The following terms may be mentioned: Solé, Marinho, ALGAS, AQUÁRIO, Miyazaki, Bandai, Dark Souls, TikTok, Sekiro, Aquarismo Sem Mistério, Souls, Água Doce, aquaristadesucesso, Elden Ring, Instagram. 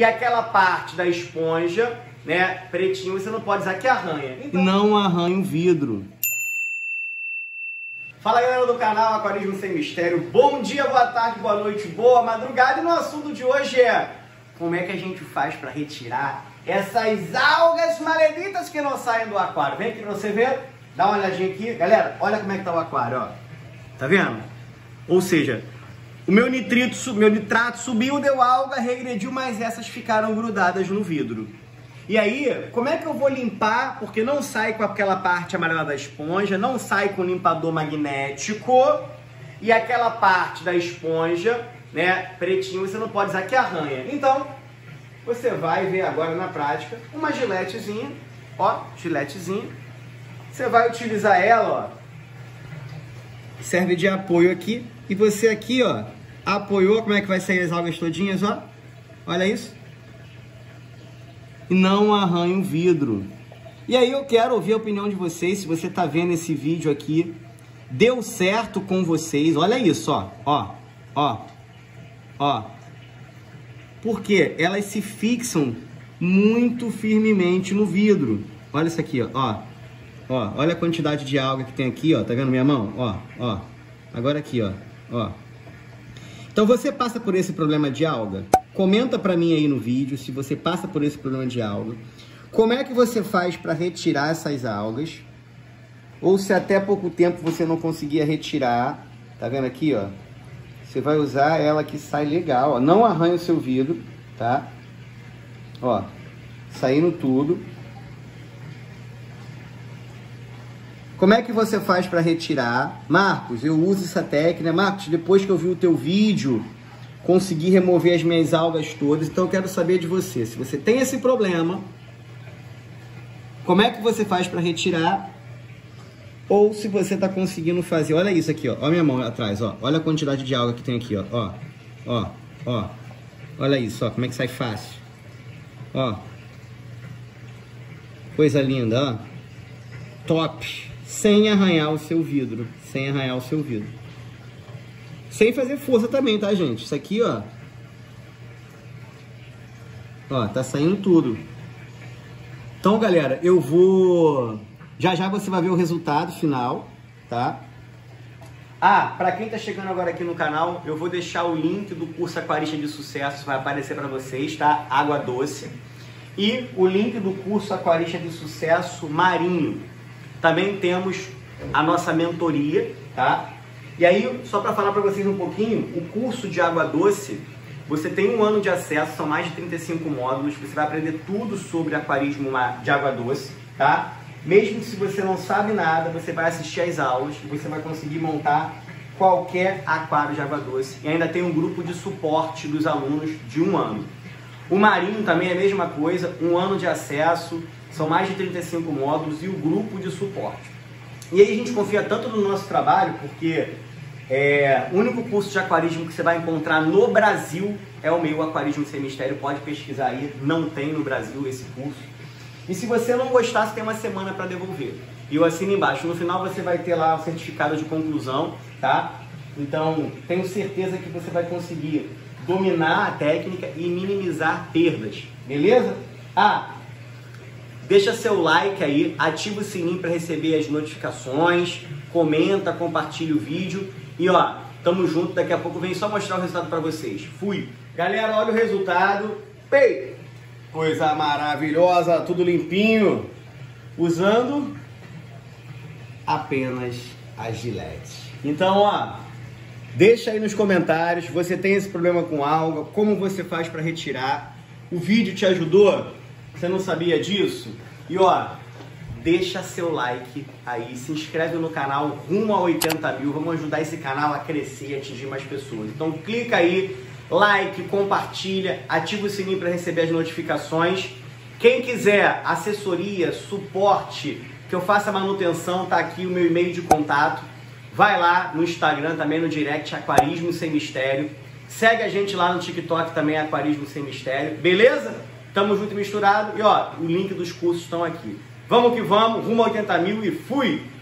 E aquela parte da esponja, né, pretinho, você não pode usar que arranha. Então... Não arranha o vidro. Fala, galera do canal Aquarismo Sem Mistério. Bom dia, boa tarde, boa noite, boa madrugada. E no assunto de hoje é... Como é que a gente faz para retirar essas algas maleditas que não saem do aquário? Vem aqui pra você ver. Dá uma olhadinha aqui. Galera, olha como é que tá o aquário, ó. Tá vendo? Ou seja... O meu nitrato subiu, deu alga, regrediu, mas essas ficaram grudadas no vidro. E aí, como é que eu vou limpar? Porque não sai com aquela parte amarela da esponja, não sai com o limpador magnético. E aquela parte da esponja, né, pretinho, você não pode usar que arranha. Então, você vai ver agora na prática uma giletezinha, ó, giletezinha. Você vai utilizar ela, ó. Serve de apoio aqui. E você aqui, ó. Apoiou, como é que vai sair as algas todinhas, ó? Olha isso. E não arranha o vidro. E aí eu quero ouvir a opinião de vocês, se você tá vendo esse vídeo aqui. Deu certo com vocês? Olha isso, ó. Ó, ó, ó. Porque elas se fixam muito firmemente no vidro. Olha isso aqui, ó. Ó, ó. Olha a quantidade de alga que tem aqui, ó. Tá vendo minha mão? Ó, ó. Agora aqui, ó. Ó. Então você passa por esse problema de alga? Comenta pra mim aí no vídeo se você passa por esse problema de alga. Como é que você faz pra retirar essas algas? Ou se até pouco tempo você não conseguia retirar. Tá vendo aqui, ó? Você vai usar ela que sai legal, ó. Não arranha o seu vidro, tá? Ó. Saindo tudo. Como é que você faz para retirar? Marcos, eu uso essa técnica. Marcos, depois que eu vi o teu vídeo, consegui remover as minhas algas todas. Então, eu quero saber de você. Se você tem esse problema, como é que você faz para retirar? Ou se você está conseguindo fazer. Olha isso aqui, ó. Olha minha mão atrás, ó. Olha a quantidade de alga que tem aqui, ó. Ó, ó, ó. Olha isso, ó. Como é que sai fácil. Ó. Coisa linda, ó. Top. Sem arranhar o seu vidro. Sem arranhar o seu vidro. Sem fazer força também, tá, gente? Isso aqui, ó. Ó, tá saindo tudo. Então, galera, eu vou... Já, já você vai ver o resultado final, tá? Ah, pra quem tá chegando agora aqui no canal, eu vou deixar o link do curso Aquarista de Sucesso. Vai aparecer pra vocês, tá? Água Doce. E o link do curso Aquarista de Sucesso Marinho. Também temos a nossa mentoria, tá? E aí, só para falar para vocês um pouquinho, o curso de Água Doce, você tem um ano de acesso, são mais de 35 módulos, você vai aprender tudo sobre aquarismo de Água Doce, tá? Mesmo se você não sabe nada, você vai assistir às aulas, você vai conseguir montar qualquer aquário de Água Doce. E ainda tem um grupo de suporte dos alunos de um ano. O Marinho também é a mesma coisa, um ano de acesso... São mais de 35 módulos e o grupo de suporte. E aí a gente confia tanto no nosso trabalho, porque é, o único curso de aquarismo que você vai encontrar no Brasil é o meu Aquarismo Sem Mistério. Pode pesquisar aí, não tem no Brasil esse curso. E se você não gostar, você tem uma semana para devolver. E eu assino embaixo. No final você vai ter lá o certificado de conclusão, tá? Então, tenho certeza que você vai conseguir dominar a técnica e minimizar perdas, beleza? Ah! Deixa seu like aí, ativa o sininho para receber as notificações, comenta, compartilha o vídeo e ó, tamo junto, daqui a pouco vem só mostrar o resultado para vocês. Fui! Galera, olha o resultado. Ei! Coisa maravilhosa, tudo limpinho, usando apenas a gilete. Então, ó, deixa aí nos comentários, você tem esse problema com alga, como você faz para retirar, o vídeo te ajudou? Você não sabia disso? E ó, deixa seu like aí, se inscreve no canal, rumo a 80 mil, vamos ajudar esse canal a crescer e atingir mais pessoas. Então clica aí, like, compartilha, ativa o sininho para receber as notificações. Quem quiser assessoria, suporte, que eu faça manutenção, tá aqui o meu e-mail de contato. Vai lá no Instagram também, no direct, Aquarismo Sem Mistério. Segue a gente lá no TikTok também, Aquarismo Sem Mistério, beleza? Tamo junto e misturado. E ó, o link dos cursos estão aqui. Vamos que vamos, rumo a 80 mil e fui!